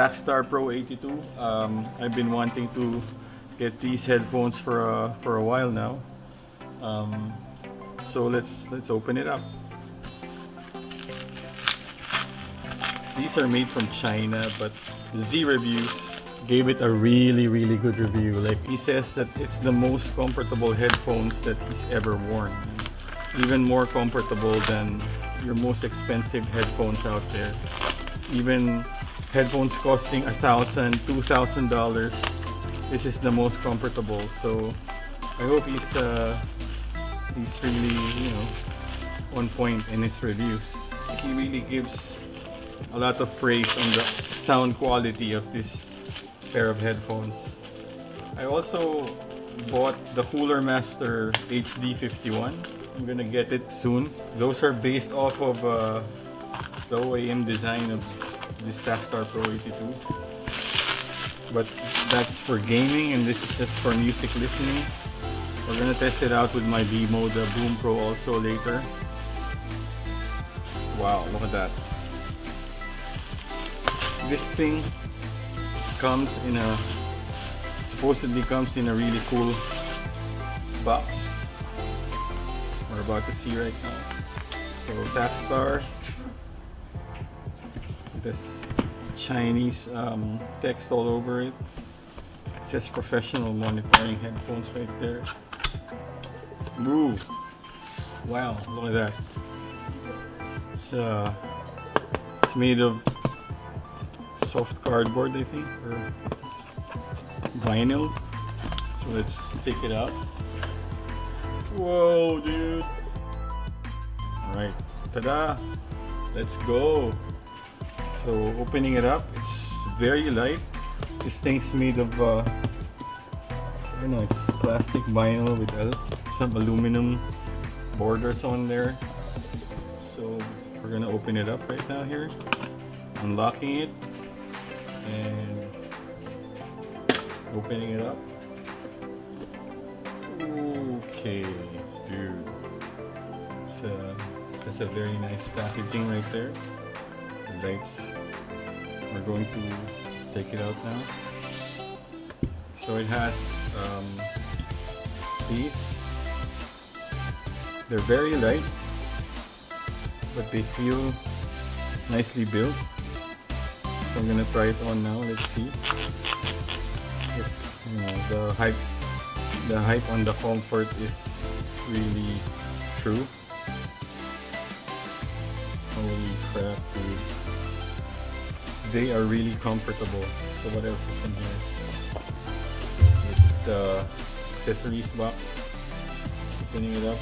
Takstar Pro 82. I've been wanting to get these headphones for a while now. So let's open it up. These are made from China, but Z Reviews gave it a really good review. Like, he says that it's the most comfortable headphones that he's ever worn. Even more comfortable than your most expensive headphones out there. Even headphones costing $1,000, $2,000, this is the most comfortable. So I hope he's really, you know, on point in his reviews. He really gives a lot of praise on the sound quality of this pair of headphones. I also bought the Cooler Master HD51. I'm gonna get it soon. Those are based off of the OEM design of this Takstar Pro 82, but that's for gaming and this is just for music listening. We're gonna test it out with my V-Moda Boom Pro also later. Wow, look at that. This thing supposedly comes in a really cool box. We're about to see right now. So Takstar, this Chinese text all over it. It says professional monitoring headphones right there. Ooh, wow, look at that. It's made of soft cardboard, I think, or vinyl. So let's take it out. Whoa, dude. All right, ta-da, let's go. So opening it up, it's very light. This thing's made of, I don't know, it's plastic vinyl with some aluminum borders on there. So we're gonna open it up right now here. Unlocking it and opening it up. Okay, dude. That's a very nice packaging right there. Lights. We're going to take it out now. So it has these. They're very light, but they feel nicely built. So I'm gonna try it on now. Let's see if, you know, the hype on the comfort is really true. Holy crap, dude. They are really comfortable. So what else is in here? It's the accessories box. Opening it up.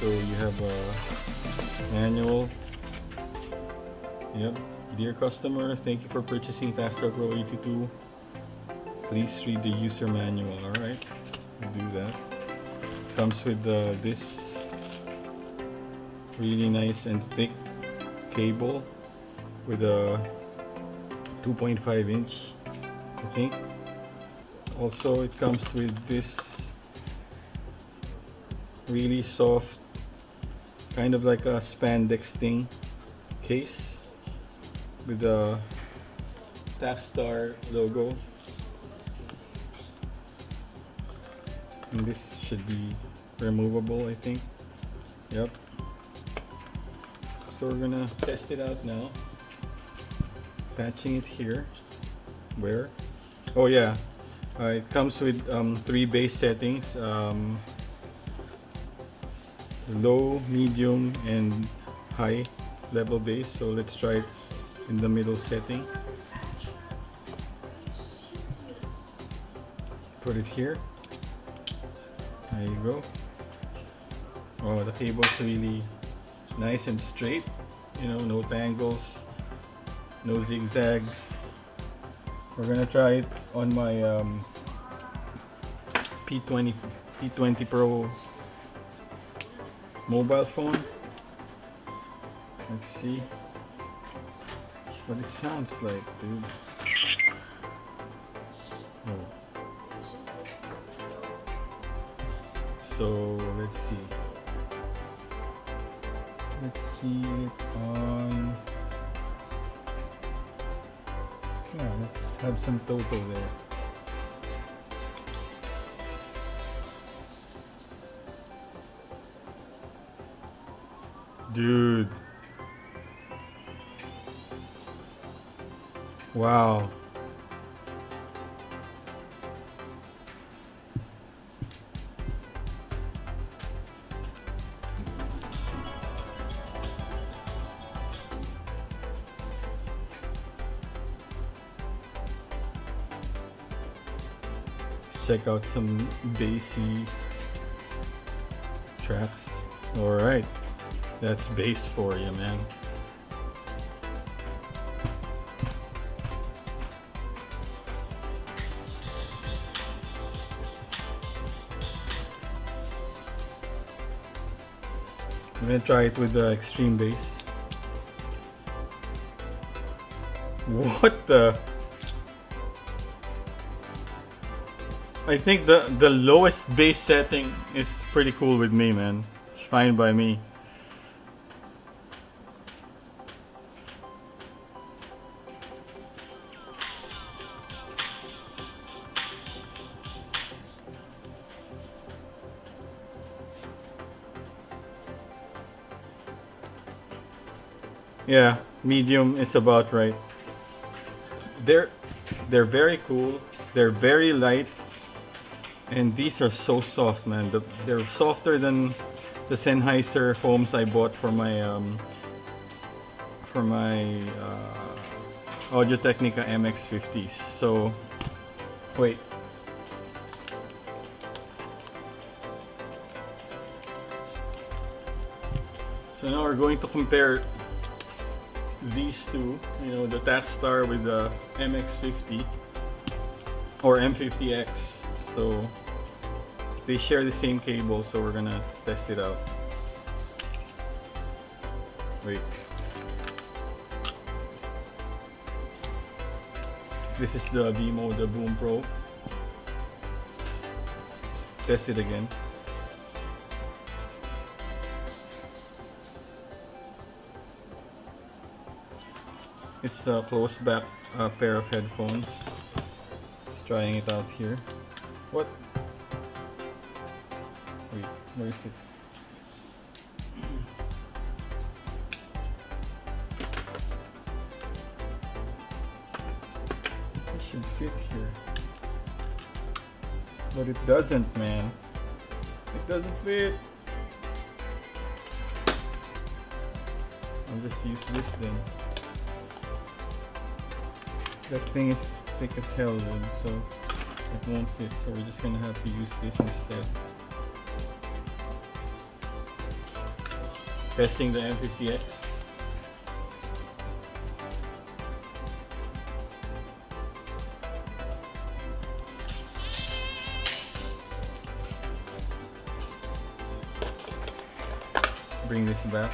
So you have a manual. Yep. Dear customer, thank you for purchasing Takstar Pro 82. Please read the user manual. Alright, we'll do that. Comes with this really nice and thick cable with a 2.5 inch, I think. Also, it comes with this really soft, kind of like a spandex thing, case with the Takstar logo. And this should be removable, I think. Yep. So we're gonna test it out now. Patching it here. Where? Oh yeah. It comes with 3 bass settings. Low, medium, and high level bass. So let's try it in the middle setting. Put it here. There you go. Oh, the cable's really nice and straight. You know, no tangles, no zigzags. We're gonna try it on my P20 Pro mobile phone. Let's see what it sounds like, dude. Oh. So let's see. keep on. Yeah, let's have some Toto there. Dude. Wow. Check out some bassy tracks. All right, that's bass for you, man. I'm gonna try it with the extreme bass. What the? I think the lowest bass setting is pretty cool with me, man. It's fine by me. Yeah, medium is about right. They're very cool. They're very light. And these are so soft, man. They're softer than the Sennheiser foams I bought for my Audio-Technica MX50s. So, wait. So now we're going to compare these two. You know, the Takstar with the MX50 or M50X. So they share the same cable, so we're gonna test it out. Wait. This is the V-Moda Boom Pro. Let's test it again. It's a closed back pair of headphones. Just trying it out here. What? Wait, where is it? It should fit here. But it doesn't, man. It doesn't fit. I'll just use this then. That thing is thick as hell, dude, so it won't fit, so we're just gonna have to use this instead. Testing the M50X. Let's bring this back.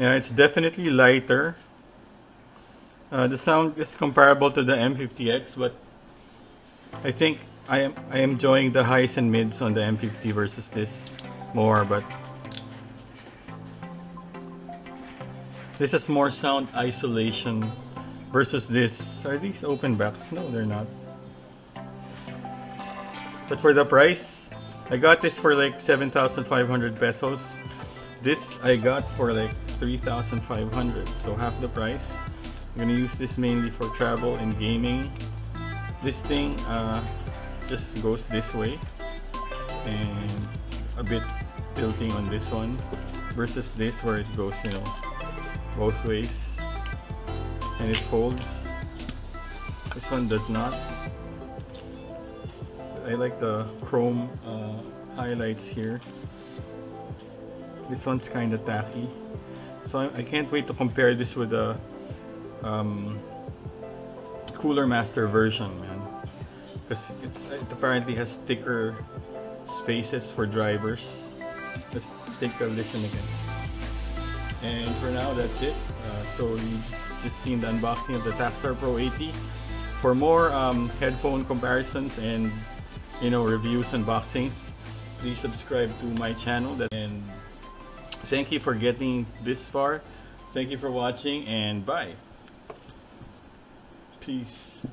Yeah, it's definitely lighter. The sound is comparable to the M50X, but I think I am enjoying the highs and mids on the M50 versus this more, but this is more sound isolation versus this. Are these open backs? No, they're not. But for the price, I got this for like 7,500 pesos. This I got for like 3,500, so half the price. I'm gonna use this mainly for travel and gaming. This thing just goes this way and a bit tilting on this one versus this where it goes, you know, both ways and it folds. This one does not. I like the chrome highlights here. This one's kind of tacky, so I can't wait to compare this with the Cooler Master version, man, because it apparently has thicker spaces for drivers. Let's take a listen again. And for now, that's it. So you've just seen the unboxing of the Takstar Pro 80. For more headphone comparisons and reviews and unboxings, please subscribe to my channel. And thank you for getting this far. Thank you for watching, and bye. Peace.